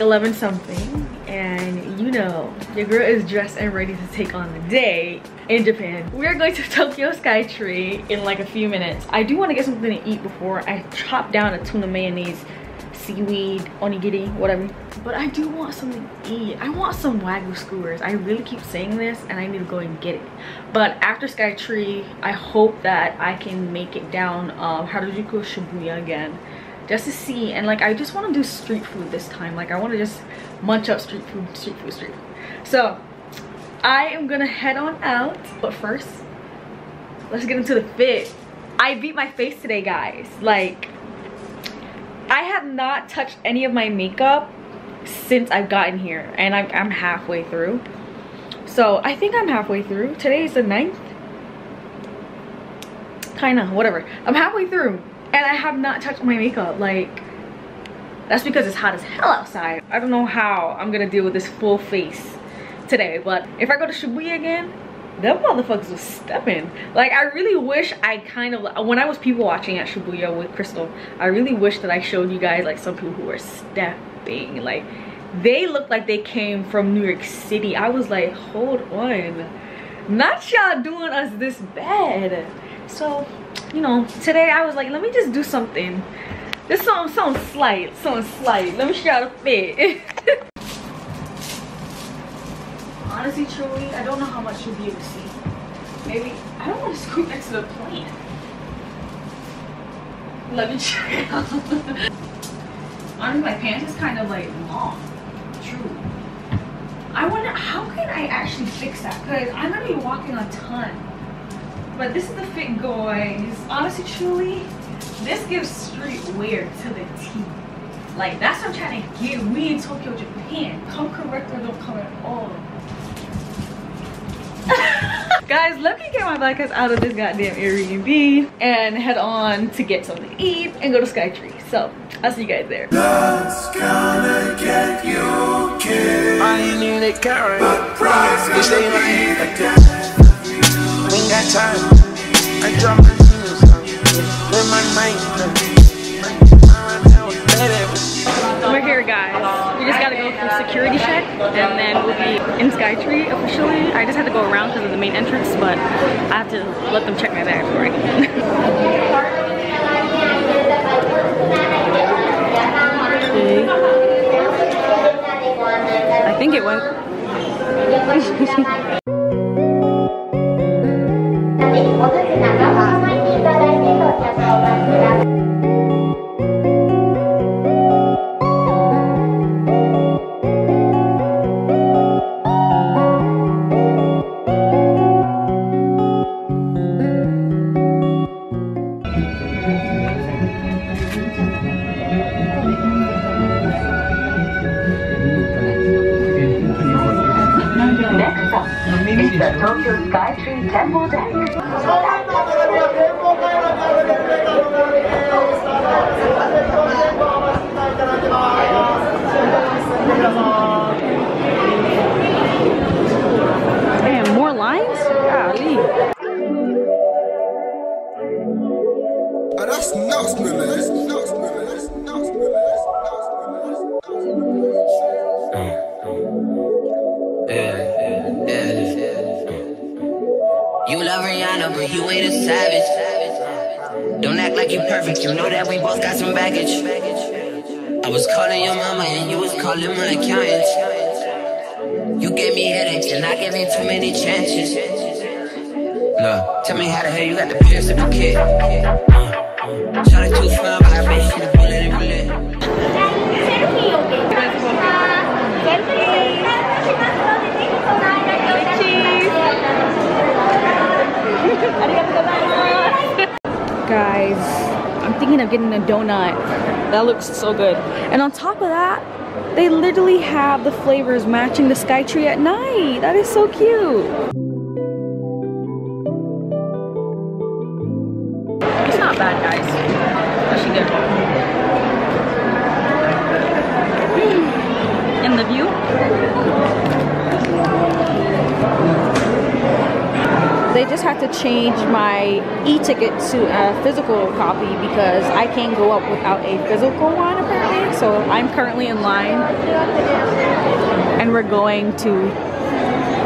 11 something, and you know your girl is dressed and ready to take on the day in Japan. We're going to Tokyo Skytree in like a few minutes. I do want to get something to eat before I chop down a tuna mayonnaise, seaweed, onigiri, whatever. But I do want something to eat. I want some wagyu skewers. I really keep saying this and I need to go and get it. But after Skytree, I hope that I can make it down Harajuku, Shibuya again, just to see. And like I just want to do street food this time. Like I want to just munch up street food. So I am gonna head on out, but first let's get into the fit. I beat my face today, guys. Like I have not touched any of my makeup since I've gotten here, and I'm halfway through. So I think I'm halfway through. Today is the 9th, kinda, whatever. I'm halfway through and I have not touched my makeup. Like, that's because it's hot as hell outside. I don't know how I'm gonna deal with this full face today, but if I go to Shibuya again, them motherfuckers was stepping. Like, I really wish I kind of, when I was people watching at Shibuya with Crystal, I really wish that I showed you guys like some people who were stepping. Like, they looked like they came from New York City. I was like, hold on, not y'all doing us this bad. So, you know, today I was like, let me just do something. Just something slight. Let me show y'all the fit. Honestly, truly, I don't know how much you'll be able to see. Maybe, I don't want to scoot next to the plant. Let me check out. Honestly, my pants is kind of like long. True. I wonder, how can I actually fix that? Because I'm going to be walking a ton. But this is the fit, guys. Honestly, truly, this gives street wear to the T. Like, that's what I'm trying to get. We in Tokyo, Japan. Come correct or don't come at all. Guys, let me get my black ass out of this goddamn Airbnb and head on to get something to eat and go to Skytree. So, I'll see you guys there. Love's gonna get you, kid. I ain't even a carrot. But pride's gonna be that time, I drop my tears on you, with my mind, we're here, guys. We just gotta go through security check, and then we'll be in Skytree officially. I just had to go around because of the main entrance, but I have to let them check my bag before I can. I think it went. Tokyo Skytree Tembo Galleria. Man, more lines? Golly. Oh, that's nuts, man. That's nuts, man. That's nuts, man. But you ain't a savage. Don't act like you're perfect. You know that we both got some baggage. I was calling your mama and you was calling my accountant. You gave me headaches and I gave you too many chances. Look, tell me how the hell you got the pierce of a kid. Shot it too far, but I bet you the bullet and roulette. thinking of getting a donut. That looks so good. And on top of that, they literally have the flavors matching the Skytree at night. That is so cute. It's not bad, guys. Actually good. And the view. They just had to change my e-ticket to a physical copy because I can't go up without a physical one apparently. So I'm currently in line and we're going to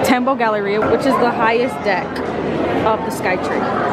Tembo Galleria, which is the highest deck of the Skytree.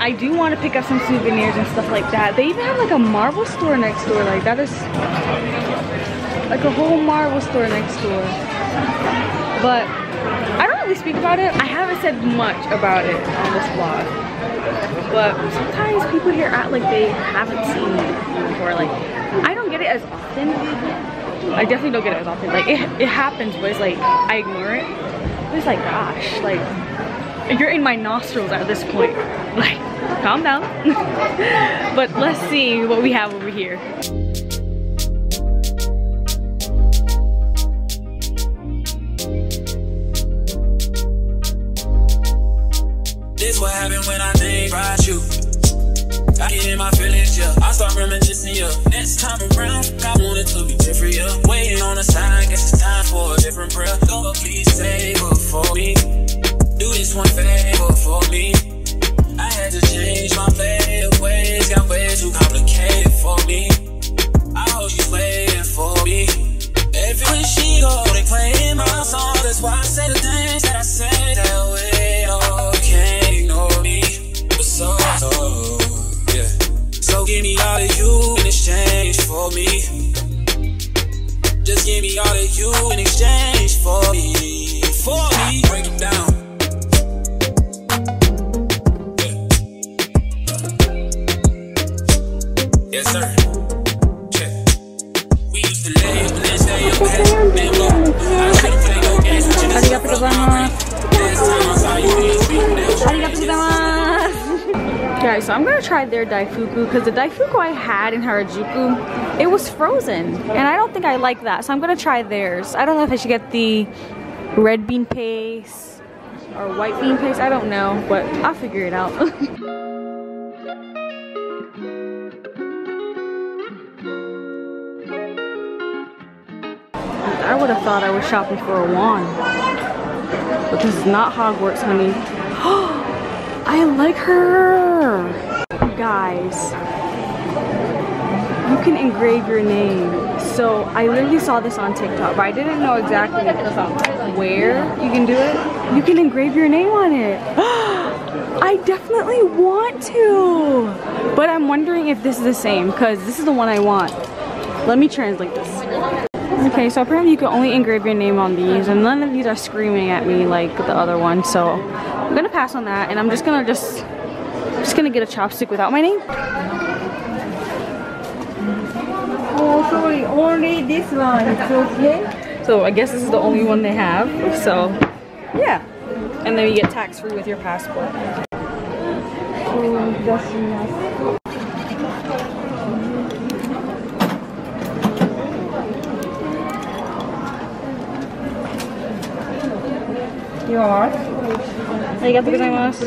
I do want to pick up some souvenirs and stuff like that. They even have like a Marvel store next door. Like that is like a whole Marvel store next door. But I don't really speak about it. I haven't said much about it on this vlog. But sometimes people here act like they haven't seen it before. Like I don't get it as often. I definitely don't get it as often. Like it happens, but it's like I ignore it. It's like gosh, like you're in my nostrils at this point. Like, calm down. But let's see what we have over here. This what happened when I name brought you. I get in my feelings, yeah. I start reminiscing, yeah. Next time around, I want it to be different, yeah. Waiting on a sign, guess it's time for a different prayer. Don't please save her for me. Do this one favor for me. I had to change my ways, got way too complicated for me. I hope she's waiting for me. Everywhere she go, they playing my song. That's why I say the things that I say that way. Oh, can't ignore me. But so, yeah. So give me all of you in exchange for me. Just give me all of you in exchange for me. For me, break it down. Yes, sir. Check. We used to lay up and stay up past Bimbo. I should've played no games with you. Last time I saw you, we was beating that. Guys, so I'm gonna try their daifuku because the daifuku I had in Harajuku, it was frozen. And I don't think I like that, so I'm gonna try theirs. I don't know if I should get the red bean paste or white bean paste. I don't know, but I'll figure it out. I would have thought I was shopping for a wand. But this is not Hogwarts, honey. I like her! Guys, you can engrave your name. So I literally saw this on TikTok, but I didn't know exactly where you can do it. You can engrave your name on it. I definitely want to! But I'm wondering if this is the same, because this is the one I want. Let me translate this. Okay, so apparently you can only engrave your name on these, and none of these are screaming at me like the other one, so I'm gonna pass on that, and I'm just gonna get a chopstick without my name. Oh, sorry, only this one, it's okay? So I guess this is the only one they have, so yeah. And then you get tax-free with your passport. Oh, that's nice. Yours. Arigatou gozaimasu.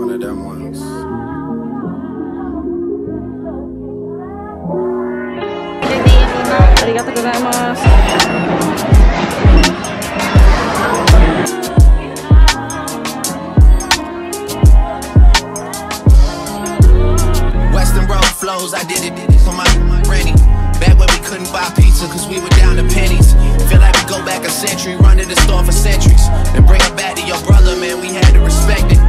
One of them ones. Arigatou gozaimasu. I did it for my granny. Back when we couldn't buy pizza cause we were down to pennies. Feel like we go back a century, run to the store for centuries. And bring it back to your brother, man, we had to respect it.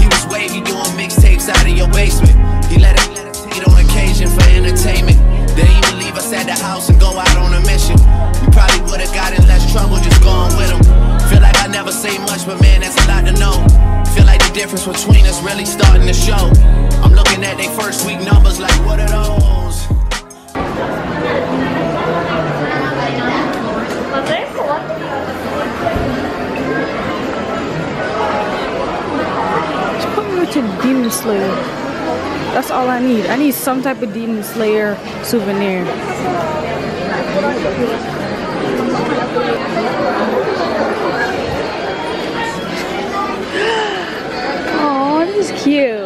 He was wavy doing mixtapes out of your basement. He let us eat on occasion for entertainment. They even leave us at the house and go out on a mission. We probably would've got in less trouble just going with him. Feel like I never say much, but man, that's a lot to know. Feel like the difference between us really starting to show. I'm looking at their first week numbers like what are those? Just put me with a Demon Slayer. That's all I need. I need some type of Demon Slayer souvenir. Oh, this is cute.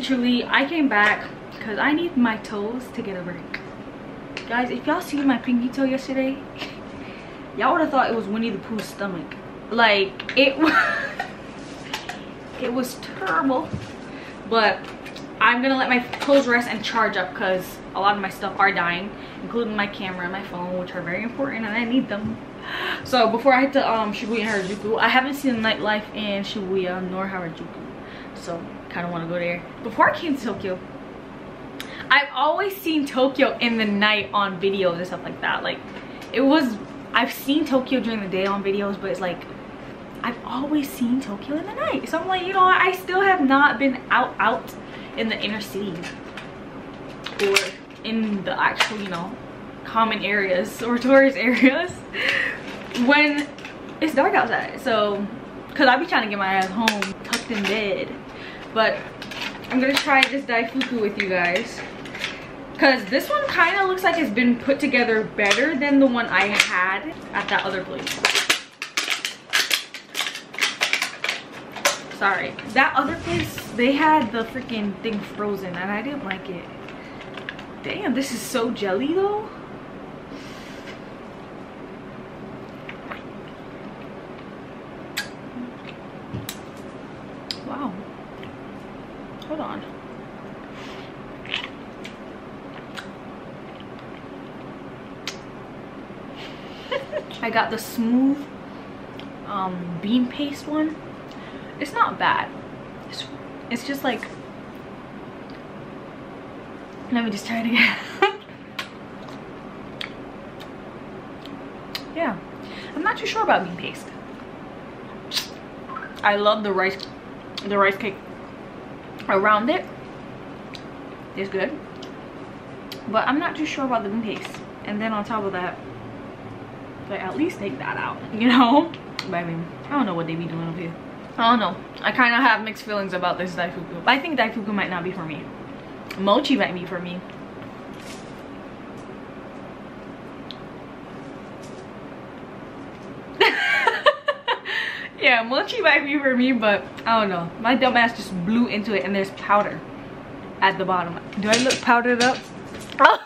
Truly, I came back because I need my toes to get a break. Guys, if y'all seen my pinky toe yesterday, y'all would have thought it was Winnie the Pooh's stomach. Like, it was terrible. But I'm gonna let my toes rest and charge up because a lot of my stuff are dying, including my camera and my phone, which are very important and I need them. So before I head to Shibuya and Harajuku, I haven't seen the nightlife in Shibuya nor Harajuku. So kind of want to go there. Before I came to Tokyo, I've always seen Tokyo in the night on videos and stuff like that. Like, I've seen Tokyo during the day on videos, but it's like I've always seen Tokyo in the night. So I'm like, you know what? I still have not been out in the inner city or in the actual, you know, common areas or tourist areas when it's dark outside. So because I'll be trying to get my ass home tucked in bed. But I'm gonna try this daifuku with you guys because this one kind of looks like it's been put together better than the one I had at that other place. Sorry, that other place, they had the freaking thing frozen and I didn't like it. Damn, this is so jelly though. I got the smooth bean paste one. It's not bad. It's just like, let me just try it again. Yeah, I'm not too sure about bean paste. I love the rice cake around it. It's good, but I'm not too sure about the bean paste. And then on top of that, like, at least take that out, you know. But I mean, I don't know what they be doing up here. I don't know. I kind of have mixed feelings about this daifuku. I think daifuku might not be for me. Mochi might be for me. Yeah, mochi might be for me, but I don't know. My dumb ass just blew into it, and there's powder at the bottom. Do I look powdered up? Oh.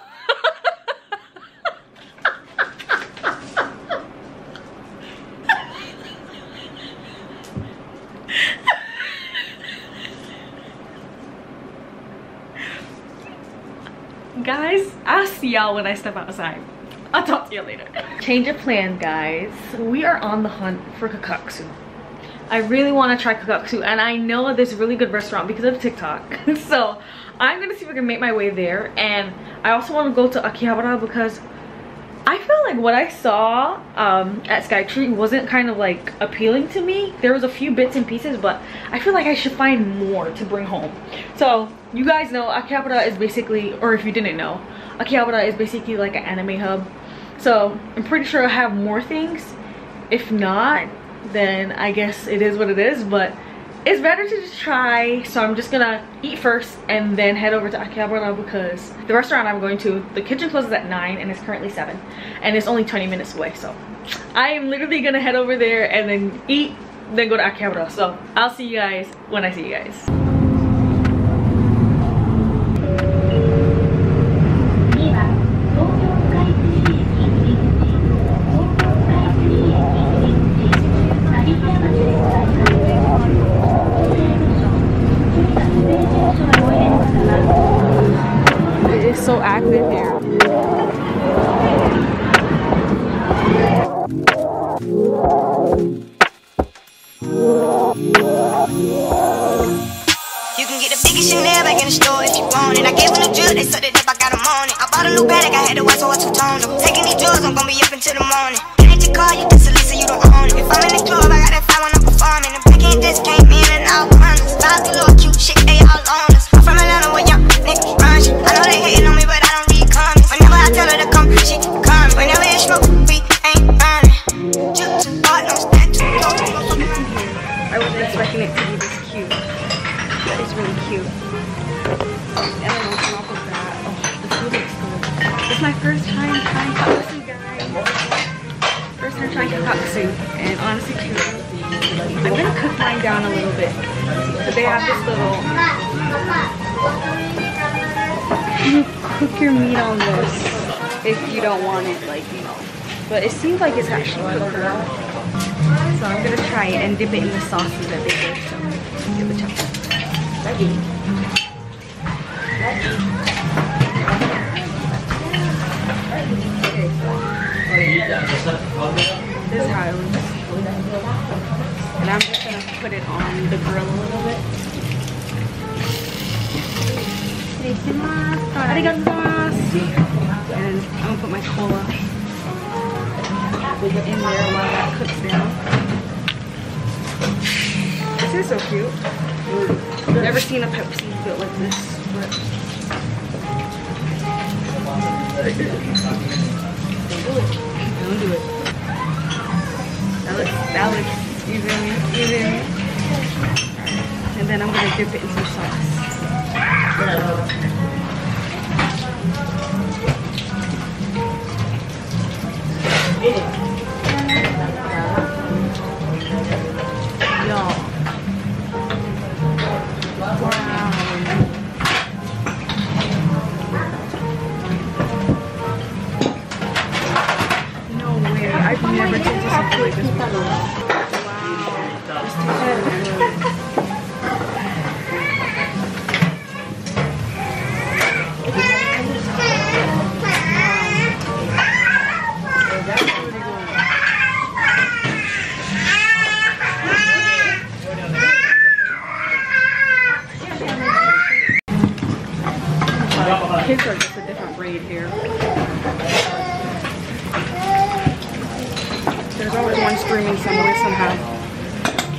Guys, I'll see y'all when I step outside. I'll talk to you later. Change of plan, guys. We are on the hunt for kakaksu. I really want to try kakaksu, and I know there's a really good restaurant because of TikTok. So I'm gonna see if I can make my way there, and I also want to go to Akihabara because I feel like what I saw at Skytree wasn't kind of like appealing to me. There was a few bits and pieces, but I feel like I should find more to bring home. So you guys know Akihabara is basically, or if you didn't know, Akihabara is basically like an anime hub. So I'm pretty sure I have more things. If not, then I guess it is what it is, but it's better to just try. So I'm just gonna eat first and then head over to Akihabara because the restaurant I'm going to, the kitchen closes at 9 and it's currently 7 and it's only 20 minutes away. So I am literally gonna head over there and then eat, then go to Akihabara. So I'll see you guys when I see you guys. So active here. You can get the biggest Chanel back in the store if you want it. I gave them the drill, they sucked it up, I got them on it. I bought a new paddock, I had to watch so I two-toned them. Taking these drugs, I'm gonna be up until the morning. I need your car, you just a Lisa, you don't own it. If I'm in the club, I got that fire when I'm performing. The back end just came in and out runners. Styles do little cute shit, they all on us. I'm from Atlanta where young niggas run shit. I know they hating on me, but I don't read comments. Whenever I tell her to come, she comes. Whenever it's smoke, we ain't running. I wasn't expecting it to be this cute, but it's really cute. And then on top of that, oh, the food looks good. It's my first time trying kaksu, guys. First time trying kaksu, and honestly, cute. I'm gonna cook mine down a little bit, but they have this little, you cook your meat on this if you don't want it, like, you know, but it seems like it's actually cooked well, so I'm gonna try it and dip it in the sauces that they did, so let's give it a try. This is how it looks. And I'm just gonna put it on the grill a little bit. And I'm gonna put my cola in there while that cooks down. This is so cute. I've never seen a Pepsi built like this. Don't do it. That looks even. And then I'm gonna dip it in some sauce. Y'all. Wow. No way. I've never tasted something like this before.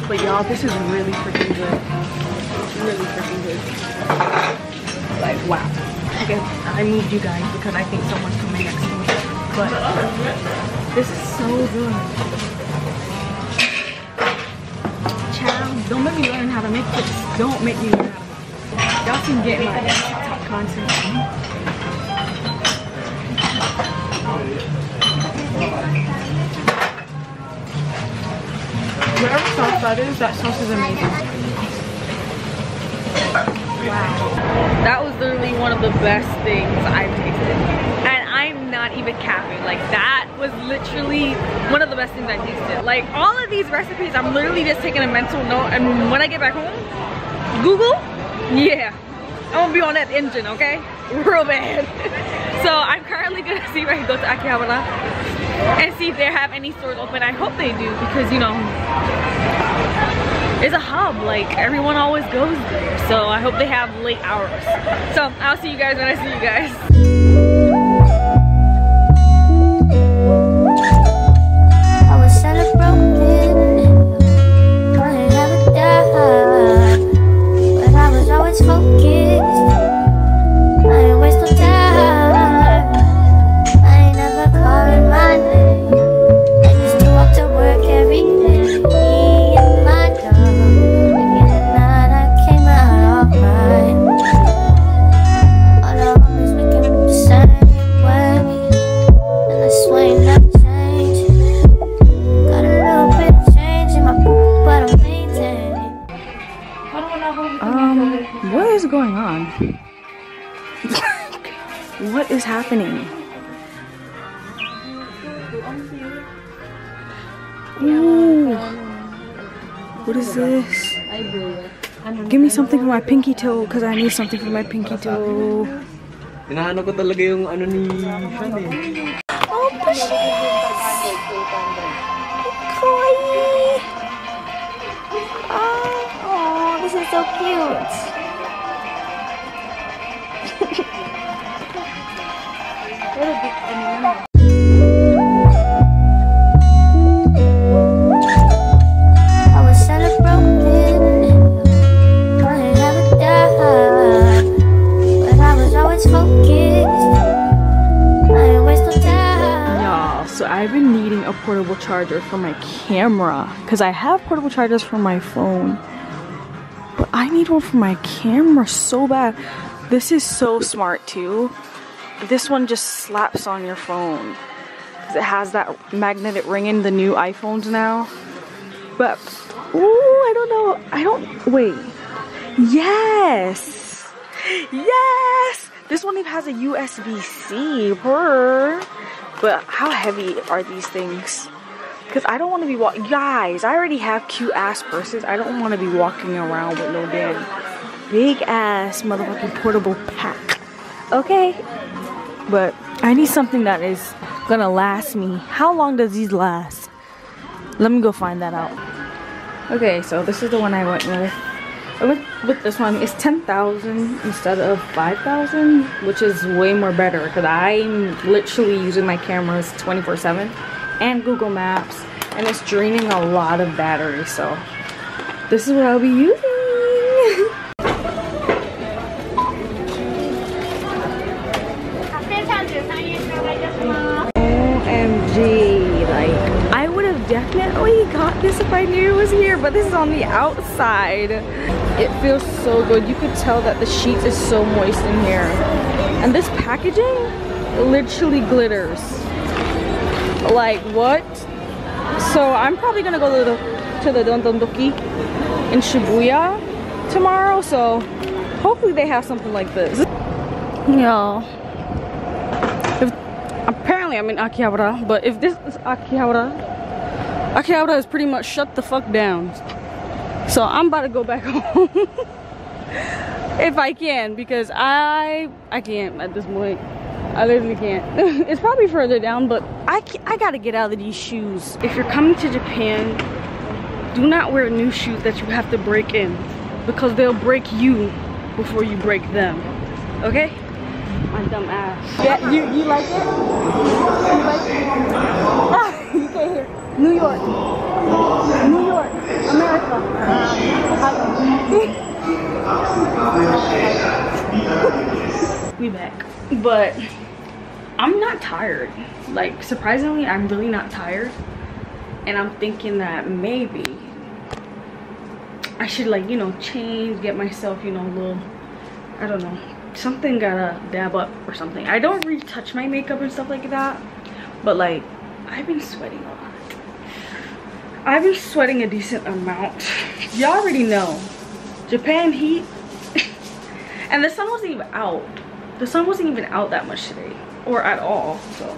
But y'all, this is really freaking good. It's really freaking good. Like, wow. Okay, I moved you guys because I think someone's coming next to me. But this is so good. Child, don't make me learn how to make this. Don't make me learn how to make this. Y'all can get my TikTok content. Whatever sauce that is, that sauce is amazing. Wow. That was literally one of the best things I've tasted. And I'm not even capping. Like, that was literally one of the best things I tasted. Like, all of these recipes, I'm literally just taking a mental note. And when I get back home, Google, yeah. I'm gonna be on that engine, okay? Real bad. So I'm currently gonna see if I can go to Akihabara and see if they have any stores open. I hope they do, because you know, it's a hub, like everyone always goes there. So I hope they have late hours. So I'll see you guys when I see you guys. What is happening? Ooh. What is this? Give me something for my pinky toe, because I need something for my pinky toe. Hinahanap ko talaga yung ano ni Sean eh. Oh, kawaii! Oh, this is so cute! What a big animal. Y'all, so I've been needing a portable charger for my camera, because I have portable chargers for my phone, but I need one for my camera so bad. This is so smart too. This one just slaps on your phone because it has that magnetic ring in the new iPhones now. But ooh, I don't know. Wait. Yes. Yes. This one even has a USB-C. But how heavy are these things? Because I don't want to be walking. Guys, I already have cute ass purses. I don't want to be walking around with no damn big ass motherfucking portable pack. Okay. But I need something that is gonna last me. How long does these last? Let me go find that out. Okay, so this is the one I went with. I went with this one. It's 10,000 instead of 5,000, which is way more better because I'm literally using my cameras 24/7 and Google Maps, and it's draining a lot of battery. So this is what I'll be using. Definitely got this if I knew it was here, but this is on the outside. It feels so good. You could tell that the sheets is so moist in here, and this packaging literally glitters. Like, what? So I'm probably gonna go to the Don Don Donki in Shibuya tomorrow, so hopefully they have something like this. Yeah. Apparently I'm in Akihabara, but if this is Akihabara, Akihabara is pretty much shut the fuck down. So I'm about to go back home if I can, because I can't at this point. I literally can't. It's probably further down, but I gotta get out of these shoes. If you're coming to Japan, do not wear new shoes that you have to break in, because they'll break you before you break them. Okay? My dumb ass. Yeah, you like it? You like it? Ah, you can't hear. New York, America, We back, but I'm not tired. Like, surprisingly, I'm really not tired, and I'm thinking that maybe I should, like, you know, change, get myself, you know, a little, I don't know, something, gotta dab up or something. I don't retouch my makeup and stuff like that, but like, I've been sweating a lot. I've been sweating a decent amount. Y'all already know, Japan heat. And the sun wasn't even out. The sun wasn't even out that much today, or at all. So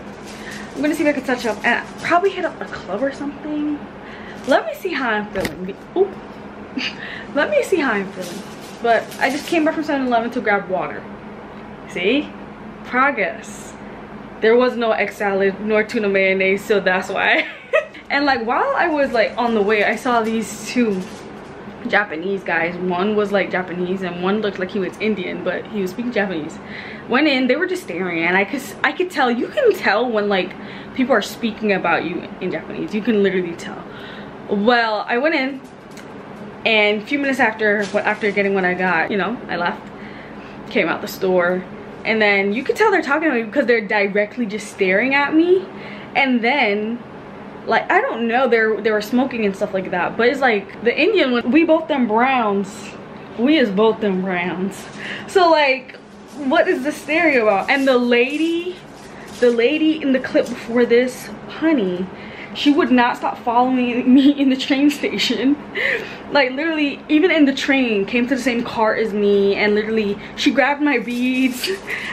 I'm gonna see if I can touch up and probably hit up a club or something. Let me see how I'm feeling. Oop. Let me see how I'm feeling. But I just came back from 7-Eleven to grab water. See? Progress. There was no egg salad nor tuna mayonnaise, so that's why. And like, while I was like on the way, I saw these two Japanese guys. One was like Japanese and one looked like he was Indian, but he was speaking Japanese. Went in, they were just staring, and I could tell, you can tell when like people are speaking about you in Japanese. You can literally tell. Well, I went in, and a few minutes after getting what I got, you know, I left, came out the store, and then you could tell they're talking to me because they're directly just staring at me. And then, like, I don't know, they were smoking and stuff like that, but it's like the Indian one, we both them browns, we is both them browns. So like, what is the stereo about? And the lady in the clip before this, honey, she would not stop following me in the train station. Like, literally, even in the train, came to the same car as me, and literally she grabbed my beads,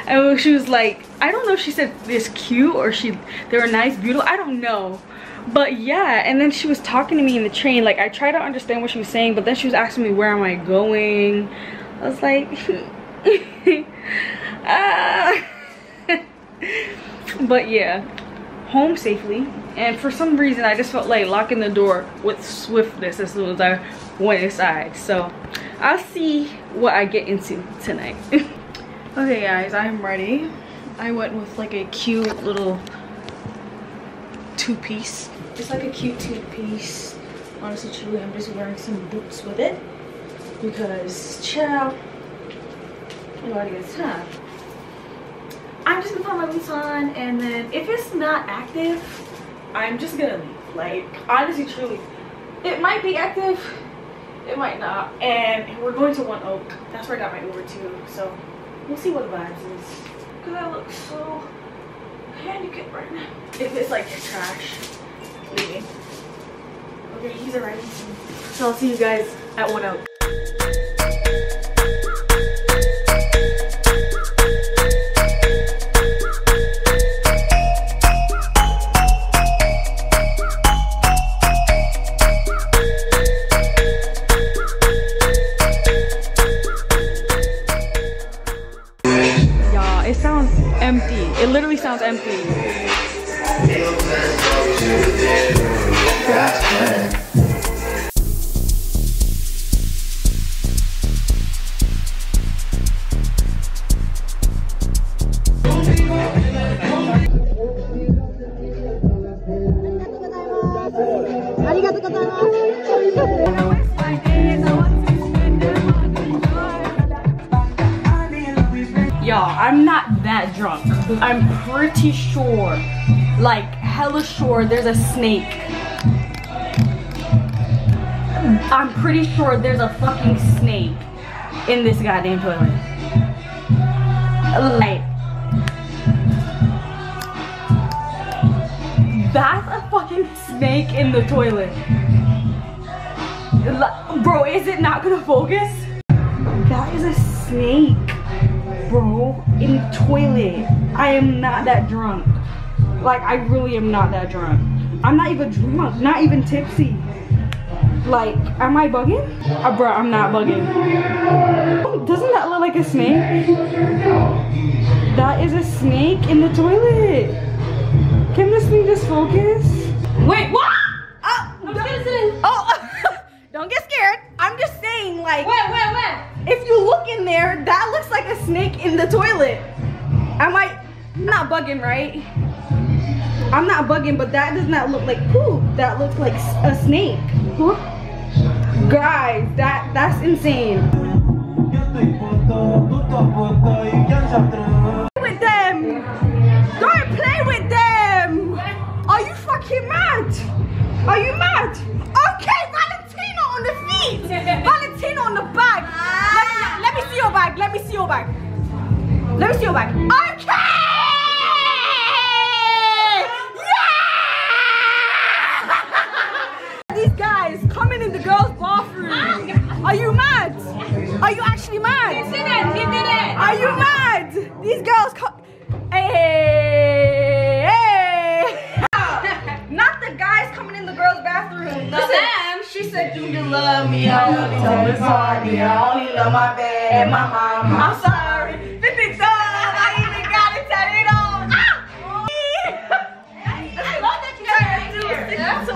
and she was like, I don't know if she said this cute or they were nice, beautiful, I don't know. But yeah, and then she was talking to me in the train. Like, I tried to understand what she was saying, but then she was asking me, where am I going? I was like, But yeah, home safely. And for some reason, I just felt like locking the door with swiftness as soon as I went inside. So I'll see what I get into tonight. Okay guys, I'm ready. I went with like a cute little two-piece. It's like a cute two-piece. Honestly, truly, I'm just wearing some boots with it because, child, nobody gets time. I'm just gonna put my boots on, and then if it's not active, I'm just gonna leave. Like, honestly, truly, it might be active, it might not. And we're going to 1 Oak. That's where I got my Uber to. So we'll see what the vibes is. Cause I look so handicapped right now. If it's like trash, leaving. Okay, he's arriving soon. So I'll see you guys at 1 Oak. It literally sounds empty. Y'all, I'm not that drunk. I'm pretty sure, like hella sure, there's a snake. I'm pretty sure there's a fucking snake in this goddamn toilet. Like, that's a fucking snake in the toilet. Like, bro, is it not gonna focus? That is a snake, bro, in the toilet. I am not that drunk. Like, I really am not that drunk. I'm not even drunk, not even tipsy. Like, am I bugging? Bro, I'm not bugging. Doesn't that look like a snake? That is a snake in the toilet. Can this thing just focus? Wait, what? Oh, I'm scared. Oh, don't get scared. I'm just saying, like, wait. If you look in there, that looks like a snake in the toilet. I'm not bugging, right? I'm not bugging, but that does not look like poop. That looks like a snake. Huh? Guys, that That's insane. Play with them. Don't play with them. Are you fucking mad? Are you mad? Okay, Valentina on the feet. Valentina on the bag. Let me see your bag. Let me see your bag. Let me see your bag. Okay. Are you mad? Are you actually mad? He did it. Are you mad? These girls come. Hey, hey. Not the guys coming in the girls' bathroom. No, them. She said, do you love me? I only love my body. I only love my bed, my mom. I'm sorry. This is so love. I even got it tatted on. Ah! I love that you guys do stick to us.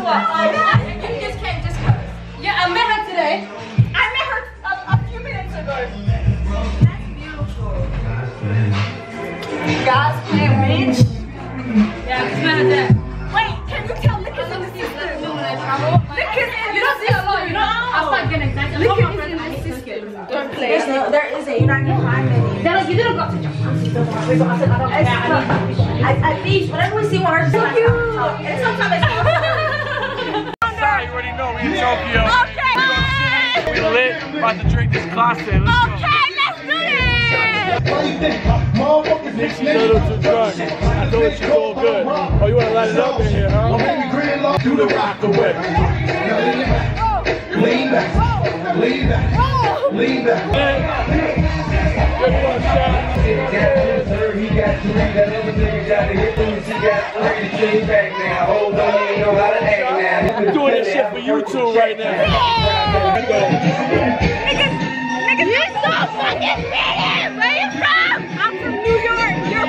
You just can't just curse. Yeah, I met her today. God's plan, bitch. Yeah, it's not that. Wait, can you tell Lickens in the sister? I'll start getting exactly. Lickens in the sister. Don't play. There is a United Harmony. You didn't go to Japan. At least, whenever we see one, it's like, and sometimes it's sorry, you already know, we in Tokyo. Okay. We lit, about to drink this cocktail. Okay, let's do this. Nixie's a little too drunk. I know it's all good. Oh, you want to light it up in here, huh? Do the rock away. Lean back. Lean back. Lean back. He got three. That other nigga got to hit loose. He got three. He's back now. Hold on. He ain't know how to act now. I'm doing this shit for you two right now. Niggas, you're so fucking fitting. Where you from? I'm from New York. You're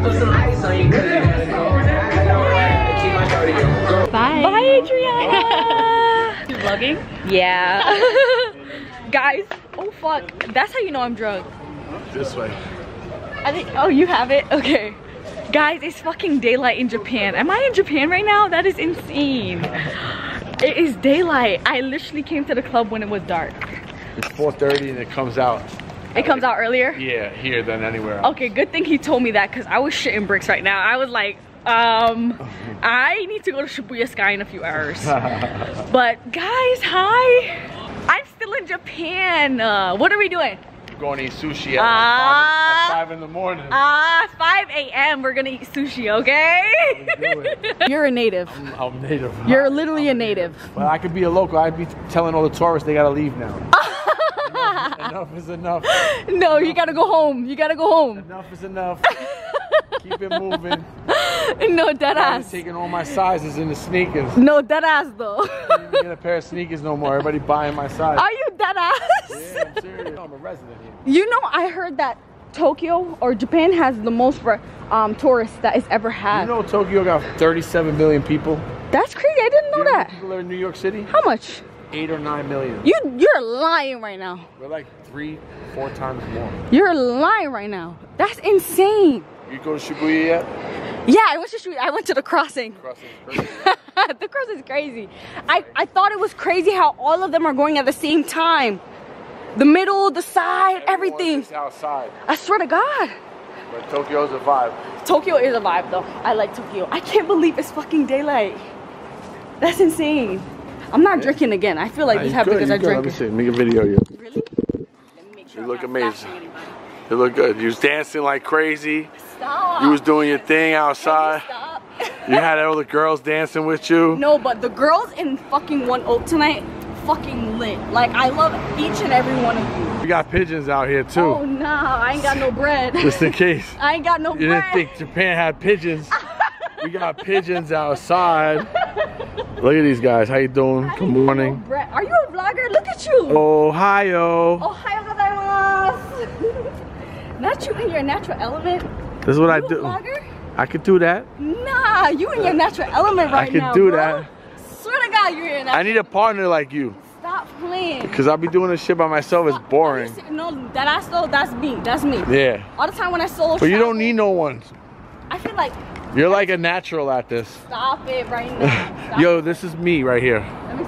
Put some ice on you, good. vlogging? Yeah. Guys, oh fuck. That's how you know I'm drunk. This way. I think, oh, you have it? Okay. Guys, it's fucking daylight in Japan. Am I in Japan right now? That is insane. It is daylight. I literally came to the club when it was dark. It's 4:30 and it comes out. It comes out earlier? Yeah, here than anywhere else. Okay, good thing he told me that because I was shitting bricks right now. I was like, I need to go to Shibuya Sky in a few hours. But guys, hi. I'm still in Japan. What are we doing? We're going to eat sushi at, like 5 in the morning. 5 a.m. We're going to eat sushi, okay? You're a native. I'm native. You're literally a native. Well, I could be a local. I'd be telling all the tourists they got to leave now. Enough is enough. No, enough. You gotta go home. You gotta go home. Enough is enough. Keep it moving. No, dead ass. Taking all my sizes in the sneakers. No, dead ass though. I can't even get a pair of sneakers no more. Everybody buying my size. Are you dead ass? Yeah, I'm serious. No, I'm a resident here. You know, I heard that Tokyo or Japan has the most tourists that it's ever had. You know, Tokyo got 37 million people. That's crazy. I didn't know that. People are in New York City. How much? 8 or 9 million. You're lying right now. We're like 3-4 times more. You're lying right now. That's insane. You go to Shibuya yet? Yeah, I went to Shibuya. I went to the crossing. The crossing is crazy. I thought it was crazy how all of them are going at the same time. The middle, the side, everything. It's outside. I swear to God. But Tokyo's a vibe. Tokyo is a vibe though. I like Tokyo. I can't believe it's fucking daylight. That's insane. I'm not drinking again. I feel like this happened because I drank. Let me see. Make a video of you. Really? Let me make sure. You look amazing. You look good. You was dancing like crazy. Stop. You was doing your thing outside. Stop. You had all the girls dancing with you. No, but the girls in fucking 1 Oak tonight fucking lit. Like, I love each and every one of you. You got pigeons out here too. Oh, nah. I ain't got no bread. Just in case. I ain't got no bread. You didn't think Japan had pigeons. We got pigeons outside. Look at these guys. How you doing? Good morning. Are you a vlogger? Look at you. Ohio. Ohio gozaimasu. Not you in your natural element. This is what I do. Vlogger? I could do that. Nah, you in your natural element right now. I could do that. Swear to God, you're in your natural. I need a partner like you. Stop playing. Because I'll be doing this shit by myself. It's boring. No, that I solo. That's me. That's me. Yeah. All the time when I solo. But you don't need no one. I feel like. You're like a natural at this. Stop it right now. Stop. Yo, this is me right here. Let me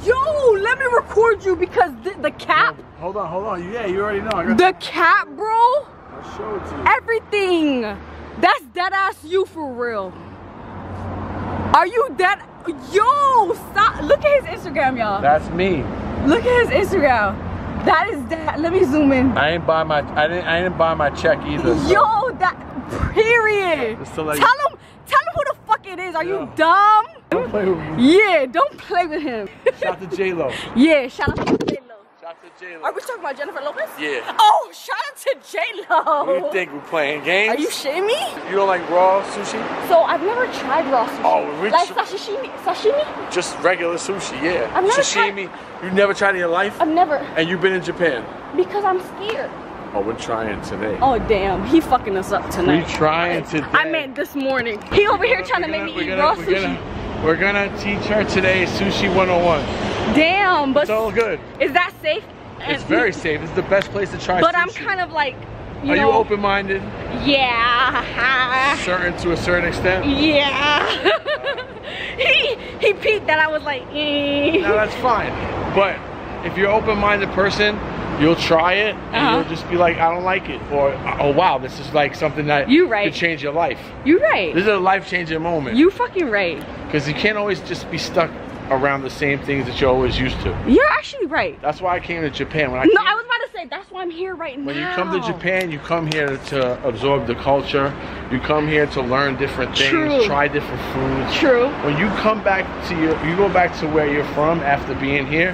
see. Yo, let me record you because the cap. Yo, hold on, hold on. Yeah, you already know. I got the cap, bro. I'll show it to you. Everything. That's dead ass you for real. Are you dead? Yo, stop. Look at his Instagram, y'all. That's me. Look at his Instagram. That is that. Let me zoom in. I didn't buy my check either. So. Yo, that. Period. Like, tell him who the fuck it is. Are you dumb? Don't play with him. Yeah, don't play with him. Shout out to J-Lo. Yeah, shout out to J-Lo. Shout out to J-Lo. Are we talking about Jennifer Lopez? Yeah. Oh, shout out to J-Lo. What do you think? We're playing games? Are you shitting me? You don't like raw sushi? So I've never tried raw sushi. Oh, like sashimi? Just regular sushi, yeah. I've never tried. You never tried in your life? I've never. And you've been in Japan? Because I'm scared. Oh, we're trying today. Oh, damn. He fucking us up tonight. We're trying today. I meant this morning. He over here trying to make me eat raw sushi. We're gonna teach her today Sushi 101. Damn, but it's all good. Is that safe? It's very safe. It's the best place to try. But sushi. I'm kind of like, you know, are you open-minded? Yeah. Certain to a certain extent. Yeah. He peeked that I was like, eh. No, that's fine. But if you're an open-minded person, you'll try it and you'll just be like, I don't like it, or oh wow, this is like something that could change your life. You're right. This is a life-changing moment. You fucking right. Because you can't always just be stuck around the same things that you're always used to. You're actually right. That's why I came to Japan. I was about to say, that's why I'm here right now. When you come to Japan, you come here to absorb the culture. You come here to learn different things, try different foods. True. When you come back to you go back to where you're from after being here,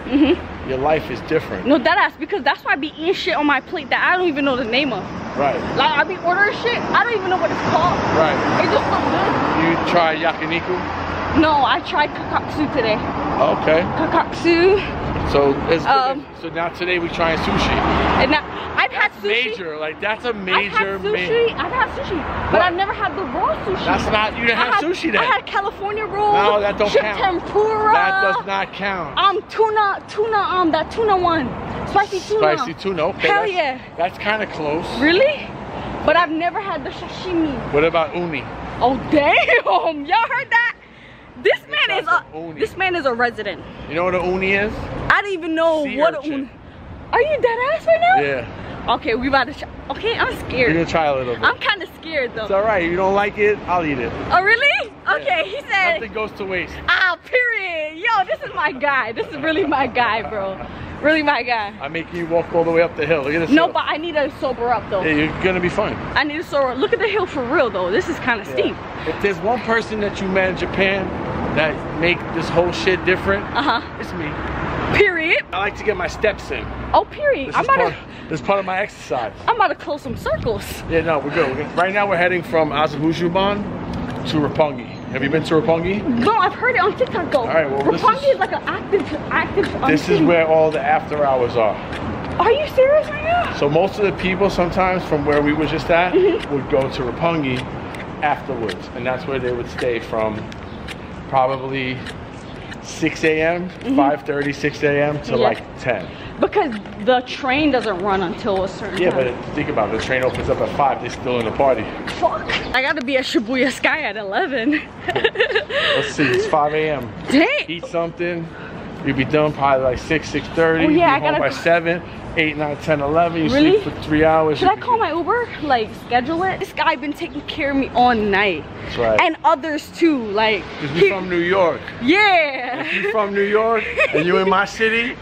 your life is different. No, that's because that's why I be eating shit on my plate that I don't even know the name of. Right. Like, I be ordering shit, I don't even know what it's called. Right. It just looks good. You try yakiniku? No, I tried Katsu today. Okay. Kakatsu. So it's so now today we're trying sushi. And now, I've had sushi, but I've never had the raw sushi. That's not, you didn't have sushi then. I had California rolls. No, that don't count. Tempura. That does not count. Tuna one. Spicy tuna. Spicy tuna, okay. Hell yeah. That's kind of close. Really? But I've never had the sashimi. What about uni? Oh damn, y'all heard that? This man is a resident. You know what an uni is? I don't even know what an uni. Are you dead ass right now? Yeah. Okay, we about to try. Okay, I'm scared. You're gonna try a little bit. I'm kind of scared though. It's all right. You don't like it? I'll eat it. Oh really? Okay. He said nothing goes to waste. Ah, period. Yo, this is my guy. This is really my guy, bro. Really my guy. I'm making you walk all the way up the hill. Look at this. No, but I need to sober up though. Yeah, you're gonna be fine. I need to sober up. Look at the hill for real though. This is kind of steep. If there's one person that you met in Japan that make this whole shit different, it's me. Period. I like to get my steps in. Oh, period. This is part of my exercise. I'm about to close some circles. Yeah, no, we're good. Right now we're heading from Azabu Juban to Roppongi. Have you been to Roppongi? No, I've heard it on TikTok though. All right, well, Roppongi is like an active. This is where all the after hours are. Are you serious right now? So most of the people sometimes from where we were just at would go to Roppongi afterwards, and that's where they would stay from probably 6 a.m., 5:30, 6 a.m. to like 10. Because the train doesn't run until a certain time. Yeah, but think about it. The train opens up at 5. They're still in the party. Fuck. I got to be at Shibuya Sky at 11. Let's see. It's 5 a.m. Dang. Eat something. You'll be done probably like 6, 6:30. Oh, yeah, I got to by 7, 8, 9, 10, 11. You really? Sleep for 3 hours. Should I call my Uber? Like, schedule it? This guy been taking care of me all night. That's right. And others too. Like, because we're from New York. Yeah. If you're from New York and you're in my city,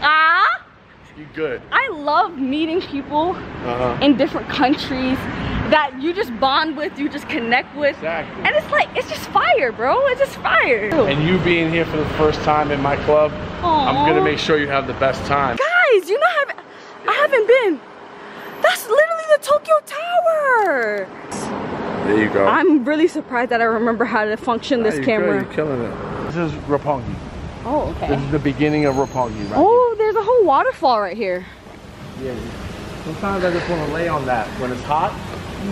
you good. I love meeting people in different countries that you just bond with, you just connect with. Exactly. And it's like, it's just fire, bro. It's just fire. And you being here for the first time in my club, I'm gonna make sure you have the best time. Guys, you know I haven't been. That's literally the Tokyo Tower. There you go. I'm really surprised that I remember how to function this camera. You're killing it. This is Roppongi. Oh, okay. This is the beginning of Roppongi, right? Oh, there's a whole waterfall right here. Yeah. Sometimes I just want to lay on that when it's hot.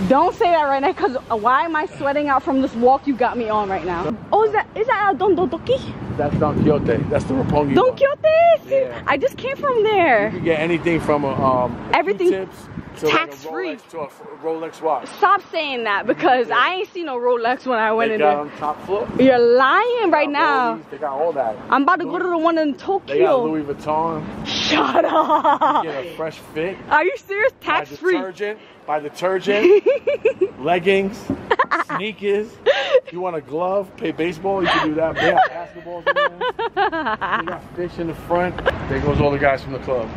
Don't say that right now, because why am I sweating out from this walk you got me on right now? Oh, is that Don Don Donki? That's Don Quixote. That's the Roppongi. Don Quixote! Yeah. I just came from there. You can get anything from everything tax-free like to a Rolex watch. Stop saying that, because I ain't seen no Rolex when I went in there. They got on top floor. You're lying right now. Rollies. They got all that. I'm about to go to the one in Tokyo. They got Louis Vuitton. Shut up. You get a fresh fit. Are you serious? Tax-free. Buy detergent, leggings, sneakers. You want a glove, play baseball, you can do that. They got basketballs in there. They got fish in the front. There goes all the guys from the club.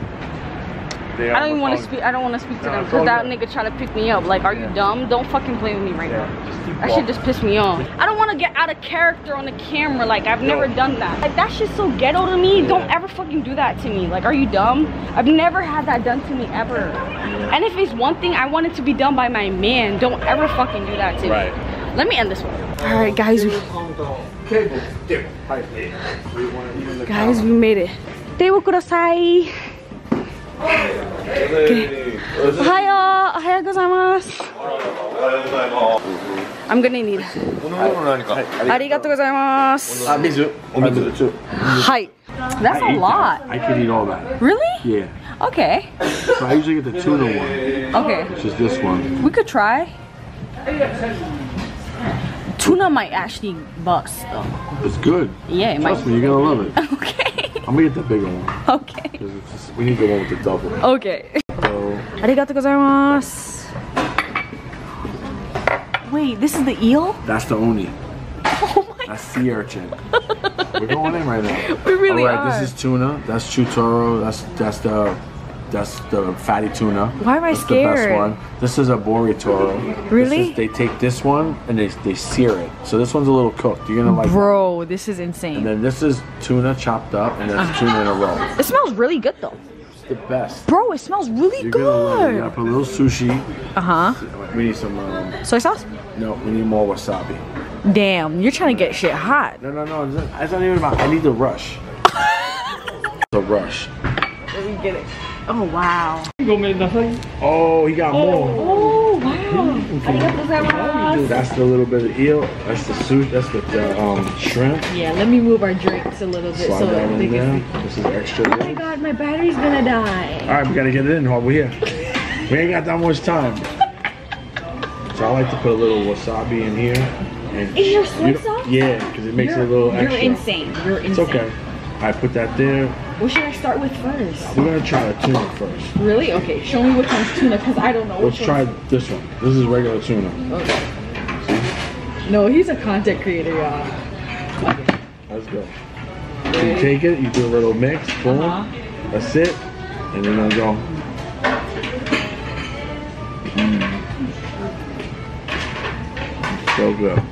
I don't want to speak to them because that nigga try to pick me up. Like, are you dumb? Don't fucking play with me right now. That shit just pissed me off. I don't want to get out of character on the camera. Like, I've never done that. Like, that shit's so ghetto to me. Don't ever fucking do that to me. Like, are you dumb? I've never had that done to me ever. And if it's one thing, I want it to be done by my man. Don't ever fucking do that to me. Right. Let me end this one. All right, guys. Guys, we made it. Table kurasai. Okay. I'm gonna need it. Arigatou gozaimasu. Hi. That's a lot. I can eat all that. Really? Yeah. Okay. So I usually get the tuna one. Okay. Which is this one. We could try. Tuna might actually bust though. It's good. Yeah, it might. Trust me, you're gonna love it. Okay. I'm gonna get the bigger one. Okay. Just, we need the one with the double. Okay. So. Arigatou gozaimasu. Wait, this is the eel? That's the uni. Oh my. That's sea urchin. We're going in right now. We really are. All right, this is tuna. That's chutoro. That's the fatty tuna. Why am I scared? That's the best one. This is a boritoro. Really? They take this one and they sear it. So this one's a little cooked. You're gonna like it. Bro, this is insane. And then this is tuna chopped up and that's tuna in a roll. It smells really good though. It's the best. Bro, it smells really good. You gotta put a little sushi. We need some soy sauce? No, we need more wasabi. Damn, you're trying to get shit hot. No, no, no. It's not even about. I need the rush. rush. Let me get it. Oh, wow. Oh, he got more. Oh, wow. Okay. That's the little bit of eel. That's the sushi. That's the shrimp. Yeah, let me move our drinks a little bit. Slide that in there. This is extra. Oh my God, my battery's gonna die. All right, we gotta get it in while we're here. We ain't got that much time. So I like to put a little wasabi in here. And is your soy sauce? Yeah, because it makes it a little extra. You're insane. You're insane. It's okay. I put that there. What should I start with first? We're gonna try the tuna first. Really? Okay. Show me which one's tuna, cause I don't know. Let's try this one. This is regular tuna. Okay. See? No, he's a content creator, y'all. Okay. Let's go. You take it. You do a little mix. Boom. That's it. And then I'll go. So good.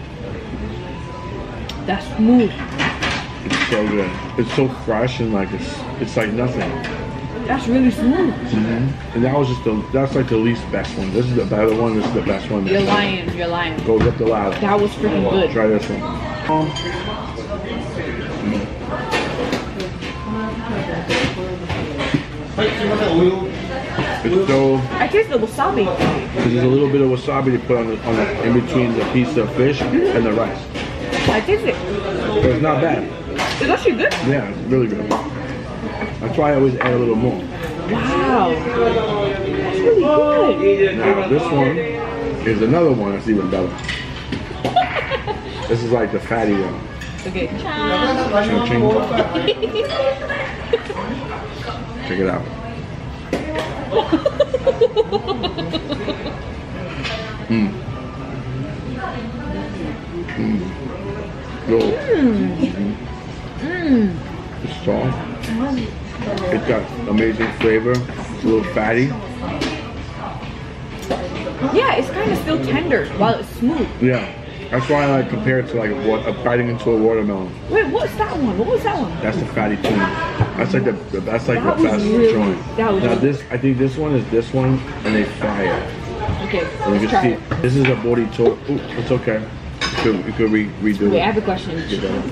That's smooth. It's so good. It's so fresh and like it's like nothing. That's really smooth. Mm-hmm. And that was just that's like the least best one. This is the better one. This is the best one. You're lying. You're lying. Go get the loud. That was freaking good. Try this one. It's so. I taste the wasabi. Because there's a little bit of wasabi to put on the in between the piece of fish and the rice. I taste it. But it's not bad. It's actually good. Yeah, it's really good. That's why I always add a little more. Wow. That's really good. Now this one is another one that's even better. This is like the fatty one. Okay. Ching, ching. Check it out. It's soft. It's got amazing flavor. It's a little fatty. Yeah, it's kind of still tender while it's smooth. Yeah. That's why I like compare it to like a biting into a watermelon. Wait, what's that one? What was that one? That's the fatty tuna. That's like the best joint. Now this, I think this one and they fry it. Okay, let's try it. This is a borito. Ooh, it's okay. You could redo it. Wait, I have a question.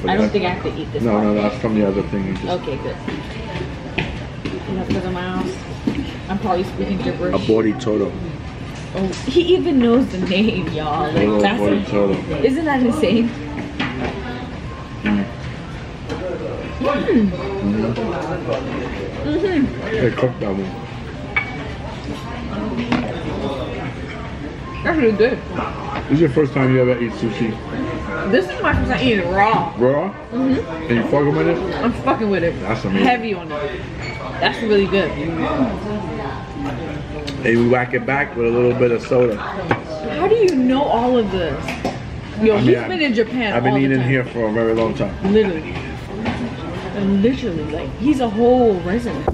I don't think I have to eat this. No, that's from the other thing. Okay, good. Enough for the mouse. I'm probably speaking gibberish. A borito. Oh, he even knows the name, y'all. Like, that's isn't that insane? They cooked that one. That's really good. This is your first time you ever eat sushi? This is my first time eating raw. Raw? And you fucking with it? I'm fucking with it. That's amazing. Heavy on it. That's really good. They whack it back with a little bit of soda. How do you know all of this? Yo, he's been in Japan. I've been eating here for a very long time. Literally. And literally, like, he's a whole resident.